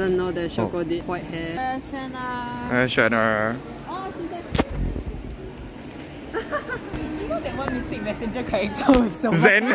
doesn't know that Shoko did white hair. Shana. Oh, she's like... You know that one Mystic Messenger character with someone? Zen?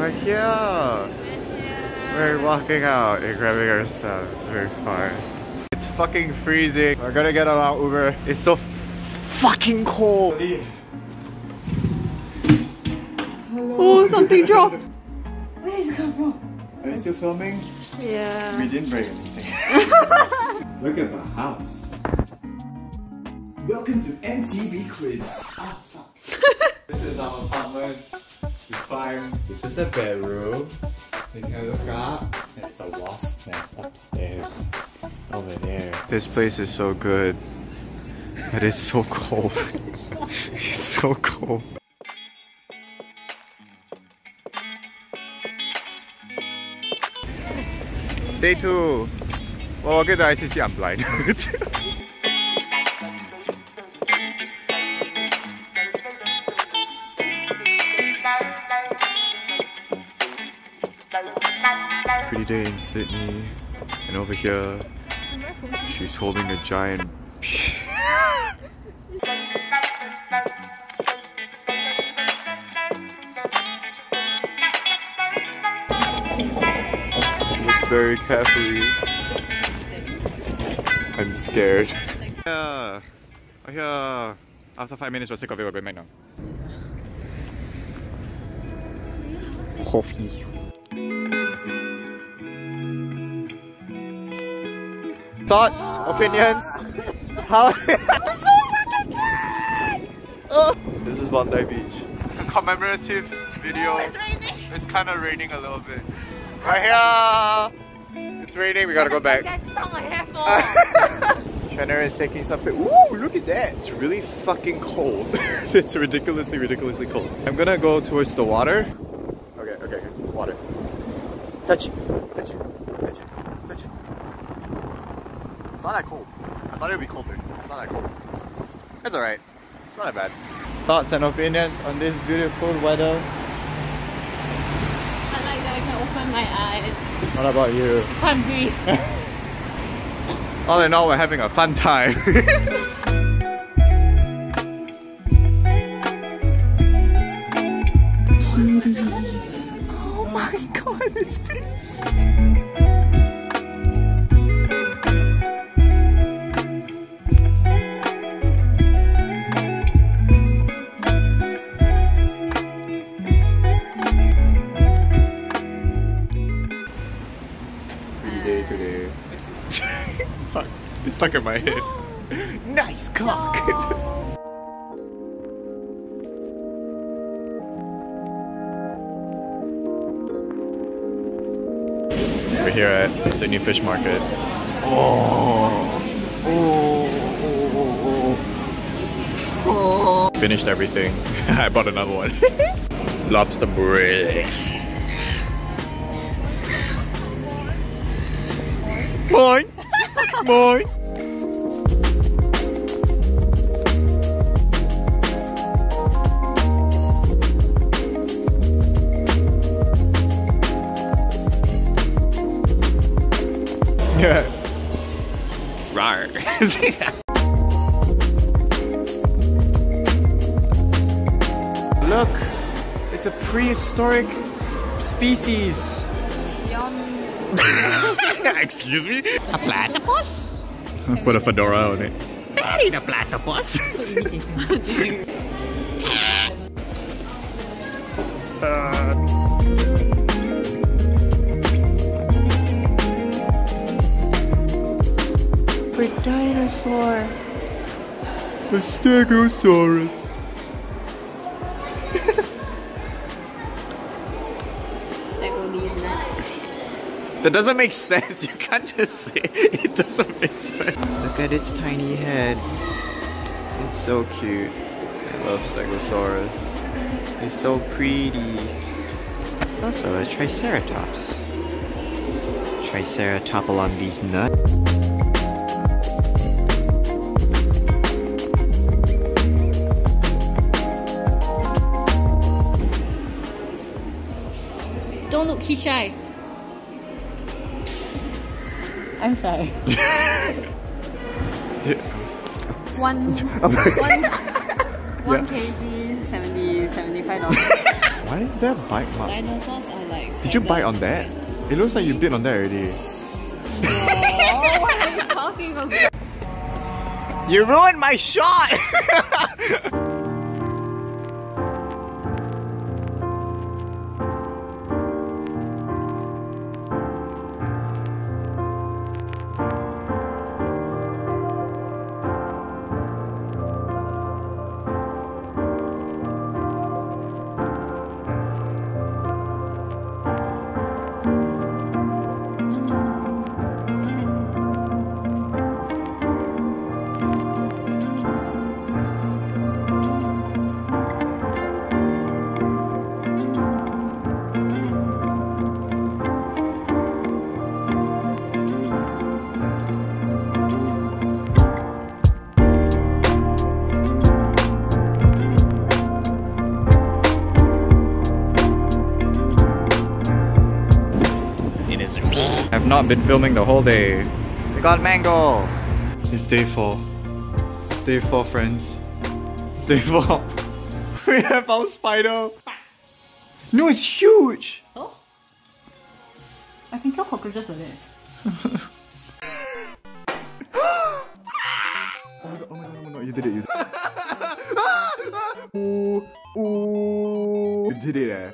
We're here! We're walking out and grabbing our stuff. It's very fun. It's fucking freezing. We're gonna get on our Uber. It's so fucking cold. Leave. Hello. Oh, something dropped. Where is it come from? Are you still filming? Yeah. We didn't break anything. Look at the house. Welcome to MTV Cribs. Ah, oh, fuck. This is our apartment. This is the bedroom. You can look up. There's a wasp nest upstairs. Over there. This place is so good. But it's so cold. It's so cold. Day 2. Well, I'll get the ICC, I'm blind. Pretty day in Sydney, and over here, she's holding a giant. Look very carefully. I'm scared. Yeah, yeah. After 5 minutes, we're sick of it. We're going back now. Coffee. Thoughts, opinions, how? It's so fucking good! Oh. This is Bondi Beach. A commemorative video. It's raining. It's kind of raining a little bit. Right here! It's raining, we gotta go back. That's not my hair for. Shannon is taking something. Ooh, look at that! It's really fucking cold. It's ridiculously, ridiculously cold. I'm gonna go towards the water. Okay, okay, okay. Water. Touch it. Touch it. Touch it. Touch it. It's not that cold. I thought it would be colder. It's not that cold. It's alright. It's not that bad. Thoughts and opinions on this beautiful weather? I like that I can open my eyes. What about you? Fun beef. All in all, we're having a fun time. Kitties. Oh my god, it's please. Fuck, it's stuck in my head. Nice cock! We're here at Sydney Fish Market. Oh. Finished everything. I bought another one. Lobster bread. Boy! Boy! Yeah. Rar. Look! It's a prehistoric species! Excuse me? A platypus? Put a fedora on it. That ain't a platypus! For dinosaur. A stegosaurus. Stego these nuts. That doesn't make sense, you can't just say it doesn't make sense. Look at its tiny head. It's so cute. I love Stegosaurus. It's so pretty. Also a Triceratops. Triceratopal on these nuts. Don't look, he's shy. I'm sorry. One kg, $75. Why is there bite marks? Dinosaurs are like... Did you bite on that? It looks like you bit on that already. No, what are you talking about? You ruined my shot! I've not been filming the whole day. We got mango! It's day 4. It's day 4, friends. It's day 4. We have our spider! No, it's huge! Oh? I can kill cockroaches with it. Oh my god, you did it. Ooh. You did it, eh?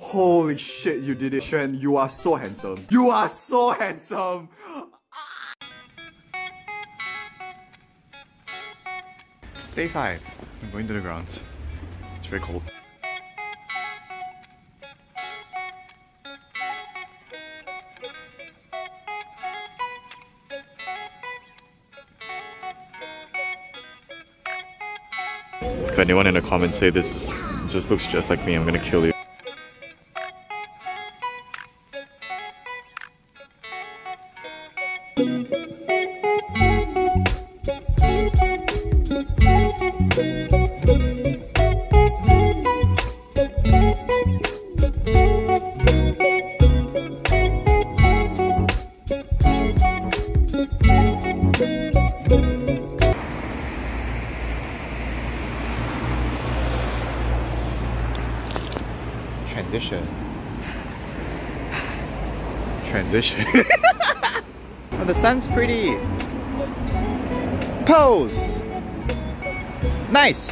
Holy shit, you did it, Shen. You are so handsome. You are so handsome. It's day 5. I'm going to the grounds. It's very cold. If anyone in the comments say this just looks just like me, I'm gonna kill you. Transition. Oh, the sun's pretty. Pose. Nice.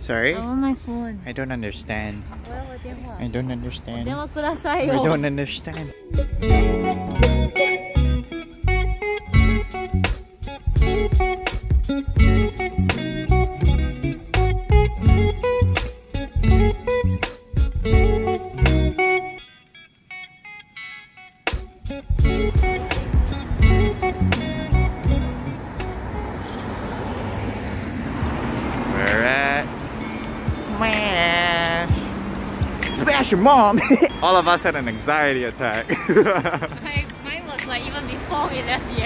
Sorry? I want my phone. I don't understand. I don't understand. I don't understand. Your mom. All of us had an anxiety attack. Mine was like even before we left the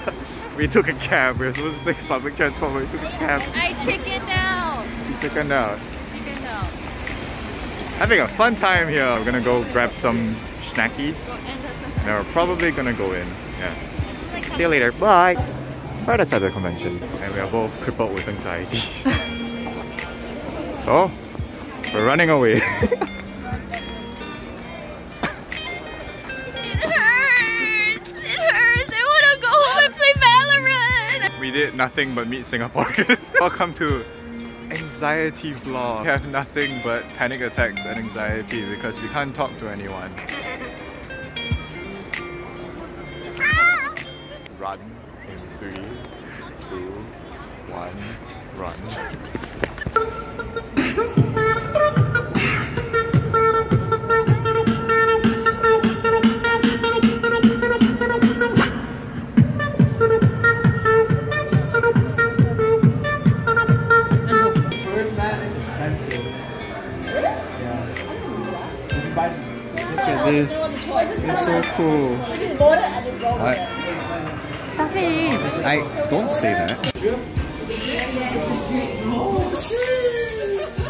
airport. We took a cab. We were supposed to take public transport, but we took a cab. I chickened out. You chickened out. Chickened out. Having a fun time here. We're gonna go grab some snackies. And we're probably gonna go in. Yeah. See you later. Bye. Right outside the convention, and we are both crippled with anxiety. So we're running away. We did nothing but meet Singaporeans. Welcome to anxiety vlog. We have nothing but panic attacks and anxiety because we can't talk to anyone. Ah! Run in 3, 2, 1, run. It's so cool. What? stuff it in. I don't say that.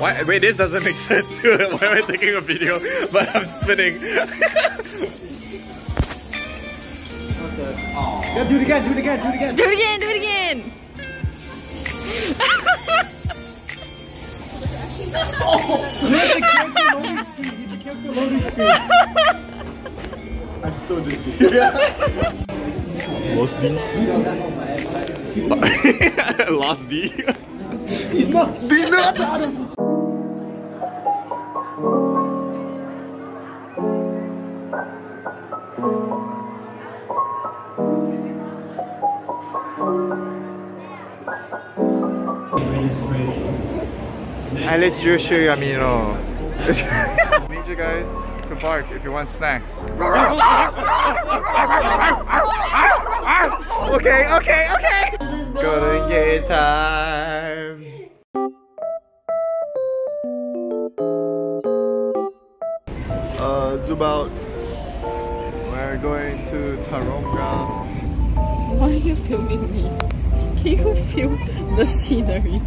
Why? Wait, this doesn't make sense. Why am I taking a video? But I'm spinning. Yeah, do it again, do it again, do it again. Do it again, do it again. I'm so dizzy. Lost D. Lost D. He's not. He's not. Unless you're sure, I mean, no. Need you guys to bark if you want snacks. Okay, okay, okay. Go to game time. Zoom out. We're going to Taronga. Why are you filming me? Can you feel the scenery?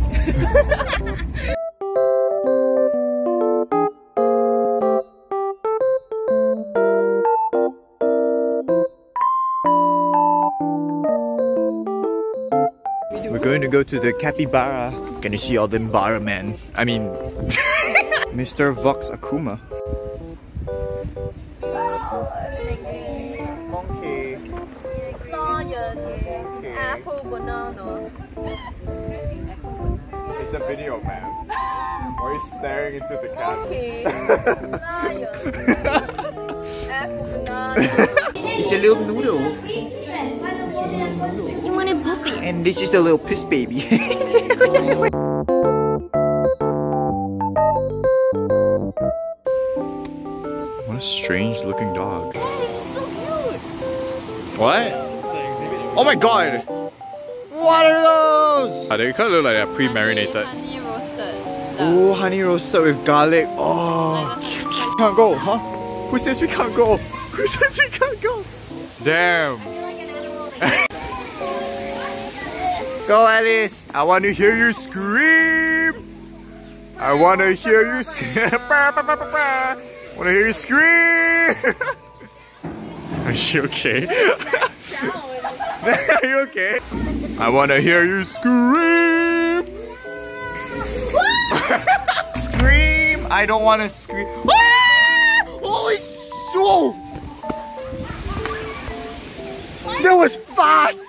We're going to go to the capybara. Can you see all them bara men? I mean... Mr. Vox Akuma. Monkey. Lion. Apple banana. It's a video, man. Why are you staring into the camera? Monkey. Lion. Apple banana. It's a little noodle. You want a bloopy. And this is the little piss baby. What a strange looking dog. What? Oh my god! What are those? Oh, they kind of look like they're pre-marinated. Honey roasted. Oh, honey roasted with garlic. Oh. We can't go, huh? Who says we can't go? Who says we can't go? Damn. Go Alice! I want to hear you scream! I want to hear you scream! I want to hear you scream! Are you okay? Are you okay? I want to hear you scream! Scream! I don't want to scream! Holy shit! That was fast!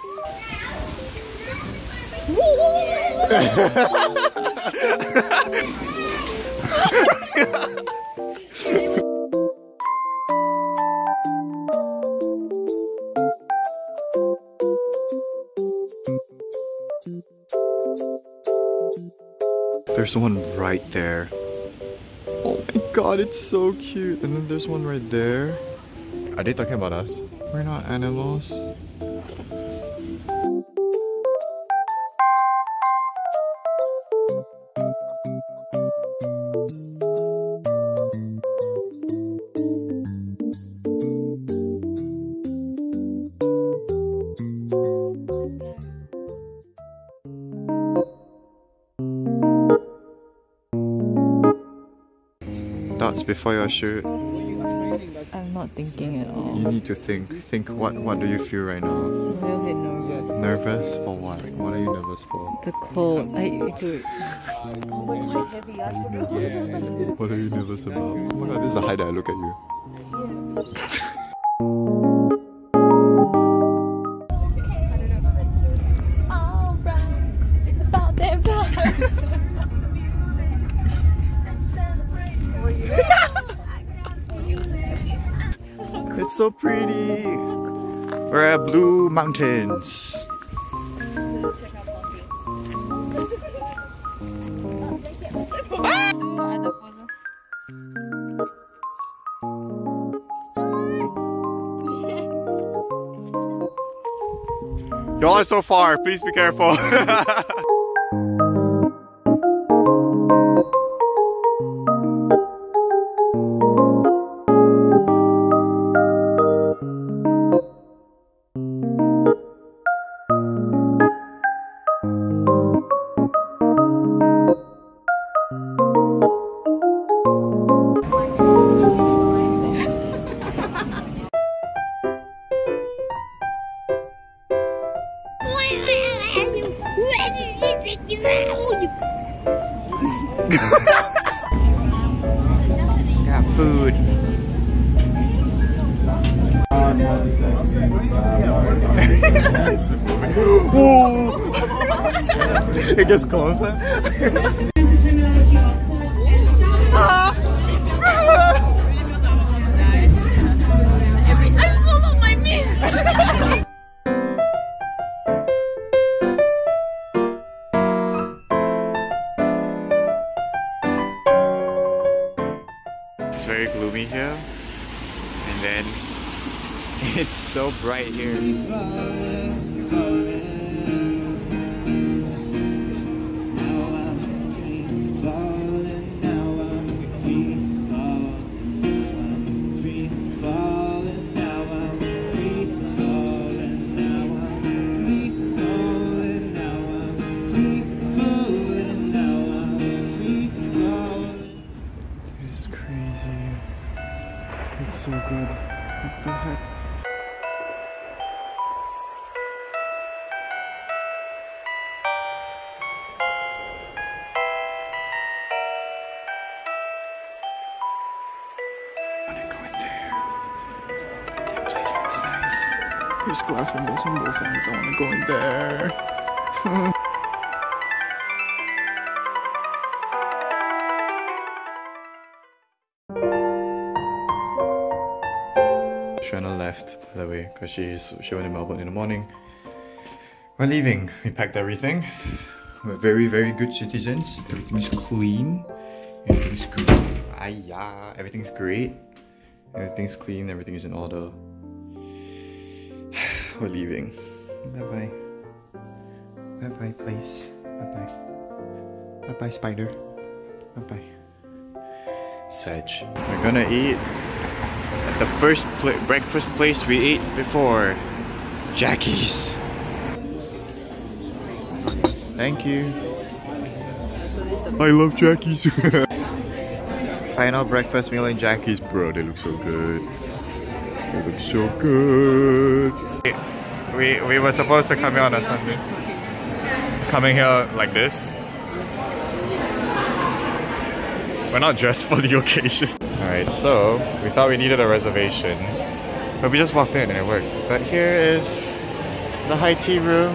There's one right there. Oh my god, it's so cute. And then there's one right there. Are they talking about us? We're not animals. Thoughts before your shoot? I'm not thinking at all. You need to think. Think what do you feel right now? I'm a little bit nervous. Nervous for what? What are you nervous for? The cold. Dude. Quite heavy. What are you nervous about? Oh my god, this is a high that I look at you. Alright, it's about damn time. It's so pretty. We're at Blue Mountains. Y'all are so far, please be careful. Got food. It gets closer. It's very gloomy here, and then it's so bright here. So good. What the heck? I wanna go in there. That place looks nice. There's glass windows on both ends. I wanna go in there. Shana left, by the way, because she went to Melbourne in the morning. We're leaving. We packed everything. We're very, very good citizens. Everything's clean. Everything's good. Ayah. Everything's great. Everything's clean. Everything is in order. We're leaving. Bye-bye. Bye-bye, please. Bye-bye. Bye-bye, spider. Bye-bye. Sag. We're gonna eat at the first breakfast place we ate before, Jackie's. Thank you. I love Jackie's. Final breakfast meal in Jackie's. Bro, they look so good. They look so good. We were supposed to come here on a Sunday. Coming here like this. We're not dressed for the occasion. Alright, so we thought we needed a reservation, but we just walked in and it worked. But here is the high tea room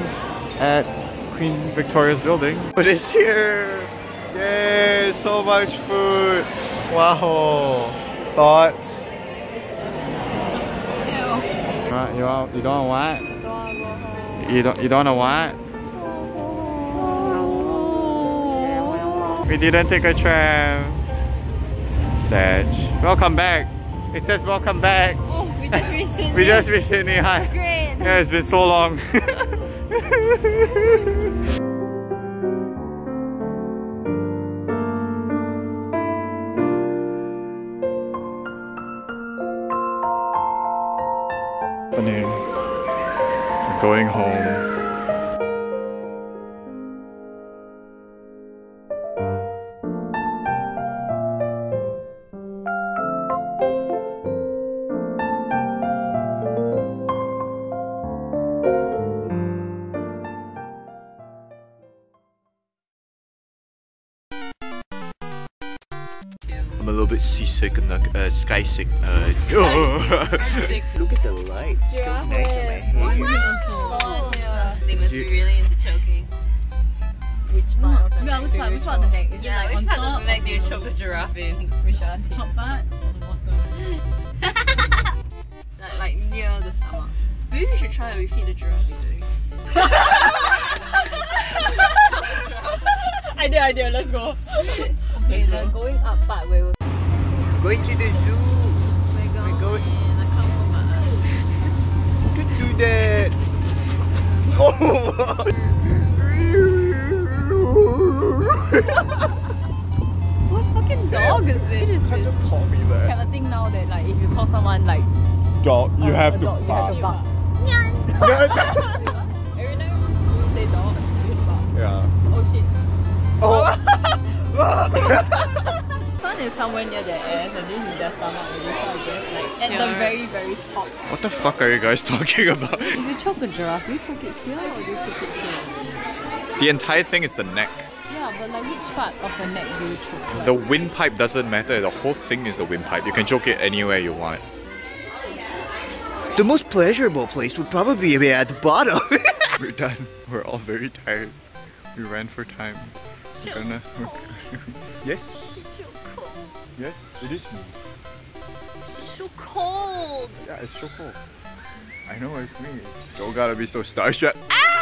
at Queen Victoria's building. But it's here! Yay! So much food! Wow! Thoughts? No. You don't want what? You don't know what? We didn't take a tram. Sag. Welcome back. It says welcome back. Oh, we just reached Sydney. We just reached Sydney. Hi. Great. Yeah, it's been so long. Going home. I'm a little bit seasick and like sky sick. Sky sick. Look at the light. It's so nice on my hair. Wow. They must be really into choking. Which part? No, which part of the neck? Yeah, which part of the neck do you choke the giraffe in? Which part? Top part or the bottom? Like near the stomach. Maybe we should try it. We feed the giraffe. Idea. Let's go. Okay, the going up part where we're going to the zoo. We're going. You could do that. What fucking dog is this? You can't just call me that. I have a thing now that like if you call someone like dog, you have to bark. Every time you say dog, you bark. Yeah. Oh shit. Oh. Sun is somewhere near their ass and then in their stomach and the very, very top. What the fuck are you guys talking about? If you choke a giraffe, do you choke it here or do you choke it here? The entire thing is the neck. Yeah, but like which part of the neck do you choke? Like? The windpipe doesn't matter. The whole thing is the windpipe. You can choke it anywhere you want. The most pleasurable place would probably be at the bottom. We're done. We're all very tired. We ran for time. We're gonna... Yes? It's so cold. Yes, it is me. It's so cold. Yeah, it's so cold. I know it's me. Still gotta be so starstruck. Ah!